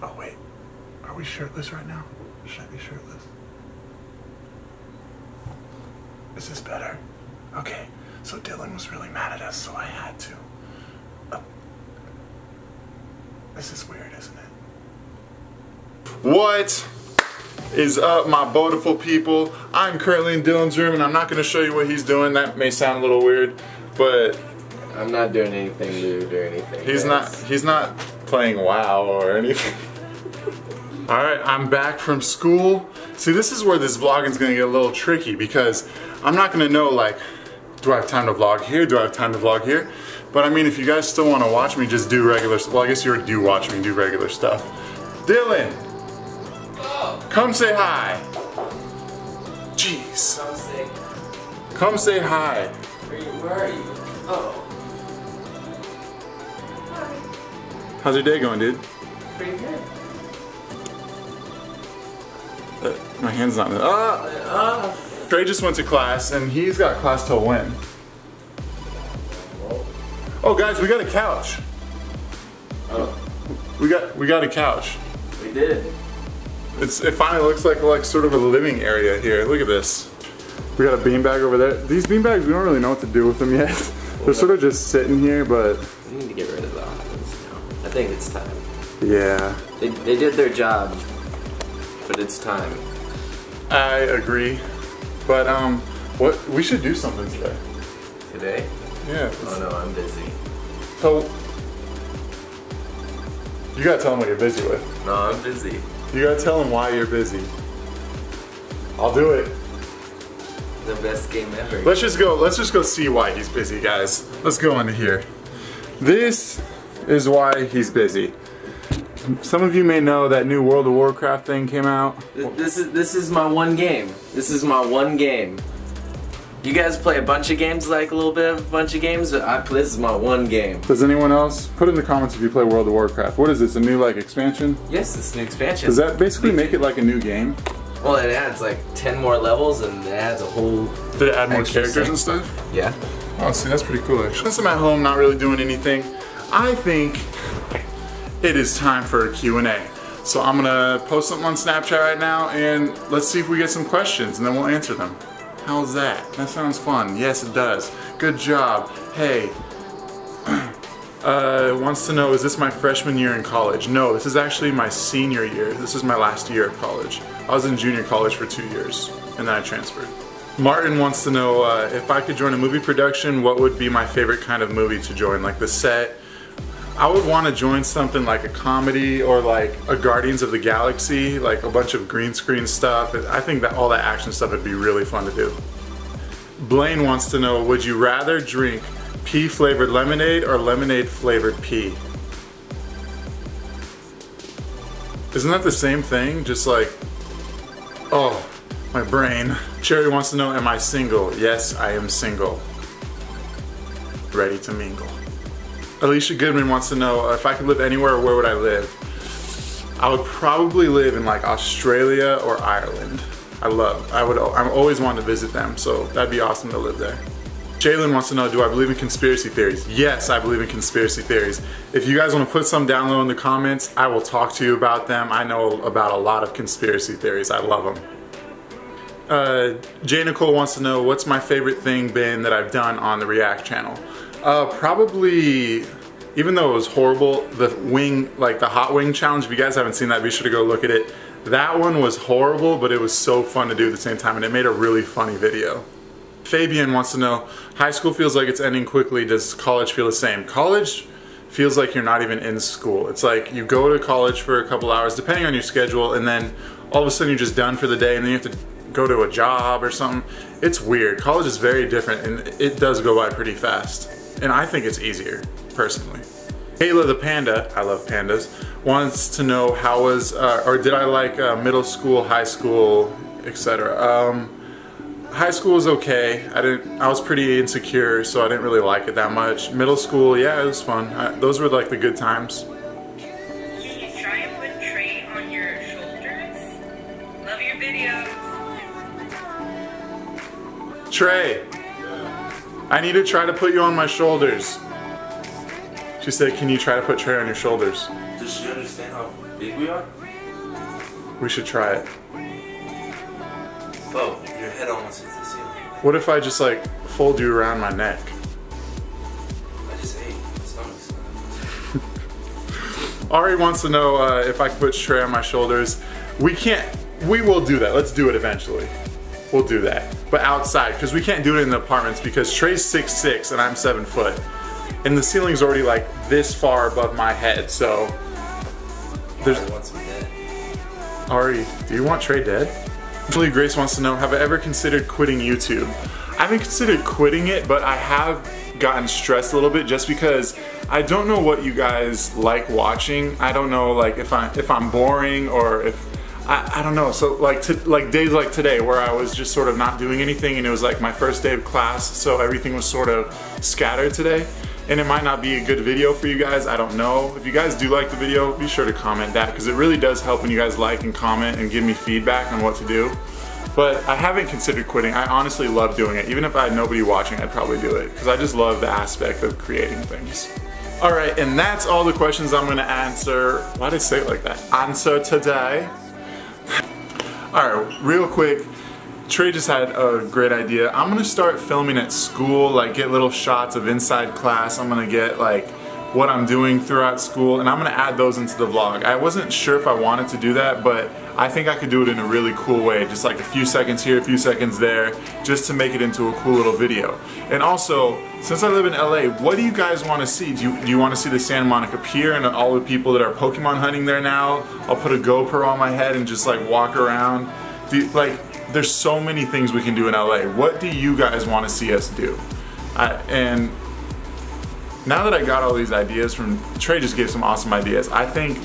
Oh wait, are we shirtless right now? Should I be shirtless? Is this better? Okay, so Dylan was really mad at us, so I had to. This is weird, isn't it? What is up, my beautiful people? I'm currently in Dylan's room, and I'm not going to show you what he's doing. That may sound a little weird, but I'm not doing anything dude, or anything. He's not playing WoW or anything. Alright, I'm back from school. See, this is where this vlogging is going to get a little tricky, because I'm not going to know, like, do I have time to vlog here? Do I have time to vlog here? But I mean, if you guys still want to watch me just do regular stuff. Well, I guess you already do watch me do regular stuff. Dylan! Oh. Come say hi! Jeez. Come say hi. Where are you? Oh. Hi. How's your day going, dude? Pretty good. My hand's not in Trey just went to class, and he's got class till when? Oh guys, we got a couch. Oh. We got a couch. We did. It finally looks like sort of a living area here. Look at this. We got a beanbag over there. These beanbags, we don't really know what to do with them yet. They're sort of just sitting here, but we need to get rid of the islands now. I think it's time. Yeah. They did their job. But it's time. I agree. But what we should do something today. Today? Yeah. Oh no, I'm busy. So you gotta tell them what you're busy with. No, I'm busy. You gotta tell them why you're busy. I'll do it. The best game ever. Let's just go see why he's busy, guys. Let's go into here. This is why he's busy. Some of you may know that new World of Warcraft thing came out. This is my one game. This is my one game. You guys play a bunch of games, like a little bit of a bunch of games, but this is my one game. Does anyone else? Put in the comments if you play World of Warcraft. What is this, a new like expansion? Yes, it's an expansion. Does that basically make it like a new game? Well, it adds like 10 more levels, and it adds a whole... Did it add more characters and stuff? Yeah. Oh, see, that's pretty cool actually. Since I'm at home, not really doing anything, I think it is time for a Q&A. So I'm gonna post something on Snapchat right now, and let's see if we get some questions, and then we'll answer them. How's that? That sounds fun. Yes, it does. Good job. Hey, wants to know, is this my freshman year in college? No, this is actually my senior year. This is my last year of college. I was in junior college for 2 years, and then I transferred. Martin wants to know, if I could join a movie production, what would be my favorite kind of movie to join? Like the set, I would want to join something like a comedy or like a Guardians of the Galaxy, like a bunch of green screen stuff. I think that all that action stuff would be really fun to do. Blaine wants to know, would you rather drink pea flavored lemonade or lemonade flavored pea? Isn't that the same thing? Just like, oh, my brain. Cherry wants to know, am I single? Yes, I am single. Ready to mingle. Alicia Goodman wants to know, if I could live anywhere, where would I live? I would probably live in like Australia or Ireland. I always wanted to visit them, so that'd be awesome to live there. Jalen wants to know, do I believe in conspiracy theories? Yes, I believe in conspiracy theories. If you guys want to put some down low in the comments, I will talk to you about them. I know about a lot of conspiracy theories. I love them. Jay Nicole wants to know, what's my favorite thing been that I've done on the React channel? Probably, even though it was horrible, the hot wing challenge, if you guys haven't seen that, be sure to go look at it. That one was horrible, but it was so fun to do at the same time, and it made a really funny video. Fabian wants to know, high school feels like it's ending quickly, does college feel the same? College feels like you're not even in school. It's like you go to college for a couple hours, depending on your schedule, and then all of a sudden you're just done for the day, and then you have to go to a job or something. It's weird. College is very different, and it does go by pretty fast. And I think it's easier, personally. Kayla the Panda, I love pandas, wants to know how was, or did I like middle school, high school, etc. High school was okay. I was pretty insecure, so I didn't really like it that much. Middle school, yeah, it was fun. Those were like the good times. Can you try and put Trey on your shoulders? Love your videos. Trey! I need to try to put you on my shoulders. She said, can you try to put Trey on your shoulders? Does she understand how big we are? We should try it. Whoa, your head almost hits the ceiling. What if I just like fold you around my neck? I just ate. My stomach's Ari wants to know if I can put Trey on my shoulders. We can't. We will do that. Let's do it eventually. We'll do that. But outside, because we can't do it in the apartments because Trey's 6'6" and I'm 7 foot. And the ceiling's already like this far above my head, so there's... I want some dead. Ari, do you want Trey dead? Actually, Grace wants to know, have I ever considered quitting YouTube? I haven't considered quitting it, but I have gotten stressed a little bit just because I don't know what you guys like watching. I don't know like if I'm boring or if... I don't know, so like days like today where I was just sort of not doing anything and it was like my first day of class, so everything was sort of scattered today. And it might not be a good video for you guys, I don't know. If you guys do like the video, be sure to comment that because it really does help when you guys like and comment and give me feedback on what to do. But I haven't considered quitting. I honestly love doing it. Even if I had nobody watching, I'd probably do it because I just love the aspect of creating things. All right, and that's all the questions I'm gonna answer. Why did I say it like that? Answer today. Alright, real quick, Trey just had a great idea. I'm gonna start filming at school, like get little shots of inside class. I'm gonna get like what I'm doing throughout school and I'm gonna add those into the vlog. I wasn't sure if I wanted to do that, but I think I could do it in a really cool way. Just like a few seconds here, a few seconds there, just to make it into a cool little video. And also, since I live in LA, what do you guys wanna see? Do you wanna see the Santa Monica Pier and all the people that are Pokemon hunting there now? I'll put a GoPro on my head and just like walk around. There's so many things we can do in LA. What do you guys wanna see us do? Now that I got all these ideas from, Trey just gave some awesome ideas. I think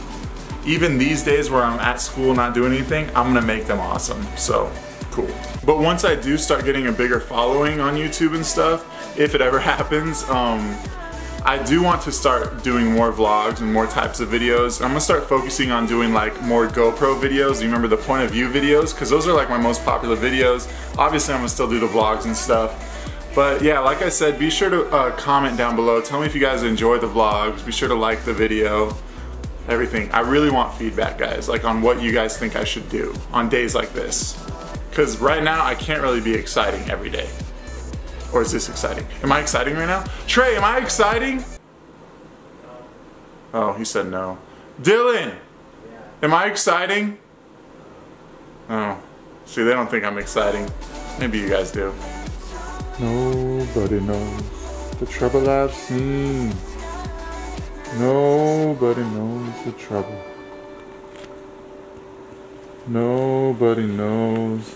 even these days where I'm at school not doing anything, I'm gonna make them awesome, so cool. But once I do start getting a bigger following on YouTube and stuff, if it ever happens, I do want to start doing more vlogs and more types of videos. I'm gonna start focusing on doing like more GoPro videos. You remember the point of view videos? Cause those are like my most popular videos. Obviously I'm gonna still do the vlogs and stuff. But yeah, like I said, be sure to comment down below. Tell me if you guys enjoy the vlogs. Be sure to like the video, everything. I really want feedback, guys, like on what you guys think I should do on days like this. Because right now, I can't really be exciting every day. Or is this exciting? Am I exciting right now? Trey, am I exciting? Oh, he said no. Dylan, am I exciting? Oh, see, they don't think I'm exciting. Maybe you guys do. Nobody knows the trouble I've seen. Nobody knows the trouble. Nobody knows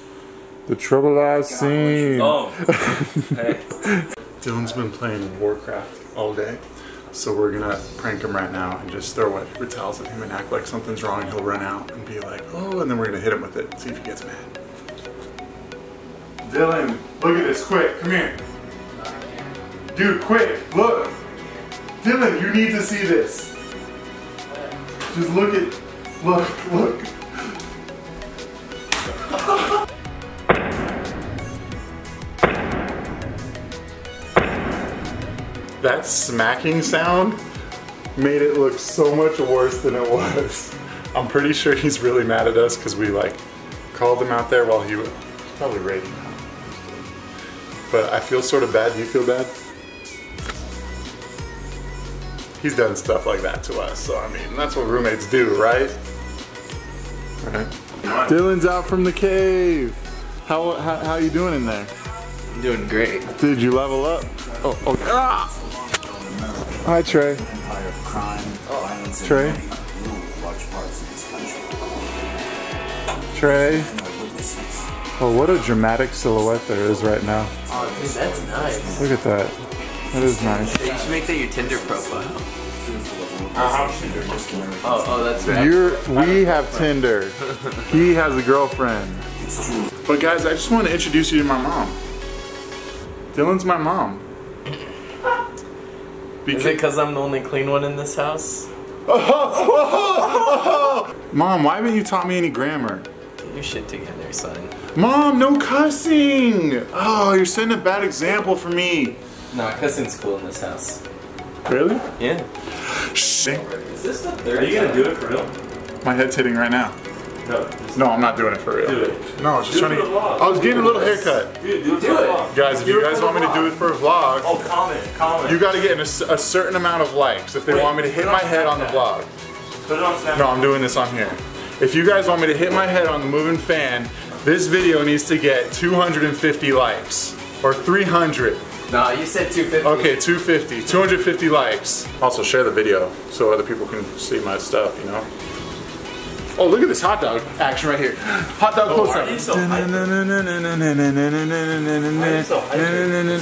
the trouble I've seen. Oh. Hey. Dylan's been playing Warcraft all day, so we're gonna prank him right now and just throw paper towels at him and act like something's wrong. He'll run out and be like, oh, and then we're gonna hit him with it and see if he gets mad. Dylan, look at this, quick, come here. Dude, quick, look. Dylan, you need to see this. Just look at, look. That smacking sound made it look so much worse than it was. I'm pretty sure he's really mad at us because we like called him out there while he was probably raiding. But I feel sort of bad. Do you feel bad? He's done stuff like that to us, so I mean, that's what roommates do, right? All right. Dylan's out from the cave. How you doing in there? I'm doing great. Did you level up? Oh, oh. Ah! Hi, Trey. Empire of crime, violence, Trey. Large parts of this country. Trey. Oh, what a dramatic silhouette there is right now. Oh, dude, that's nice. Look at that. That is nice. You should make that your Tinder profile. Oh, that's right. We have Tinder. He has a girlfriend. But guys, I just want to introduce you to my mom. Dylan's my mom. Is it because I'm the only clean one in this house? Mom, why haven't you taught me any grammar? Get your shit together, son. Mom, no cussing! Oh, you're setting a bad example for me. Nah, cussing's cool in this house. Really? Yeah. Shit. Is this the third? Are you gonna do it for real? My head's hitting right now. No. No, I'm not doing it for real. Do it. No, I was just trying to. I was getting a little haircut. Dude, do it. Guys, if you guys want me to do it for a vlog, oh, comment. You got to get a certain amount of likes if they want me to hit my head on the vlog. Put it on Snapchat. No, I'm doing this on here. If you guys want me to hit my head on the moving fan, this video needs to get 250 likes or 300. No, you said 250. Okay, 250. 250 likes. Also, share the video so other people can see my stuff, you know? Oh, look at this hot dog action right here. Hot dog close up. Why are you so hyper? It's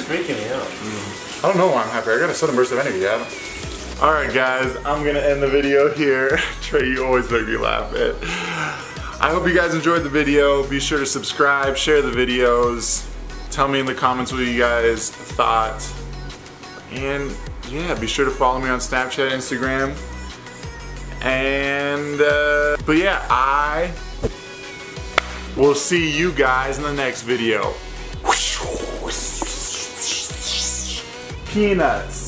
freaking me out. I don't know why I'm hyper. I got a sudden burst of energy, Adam. Alright guys, I'm gonna end the video here. Trey, you always make me laugh, man. I hope you guys enjoyed the video. Be sure to subscribe, share the videos. Tell me in the comments what you guys thought. And yeah, be sure to follow me on Snapchat, Instagram. And, but yeah, I will see you guys in the next video. Peanuts.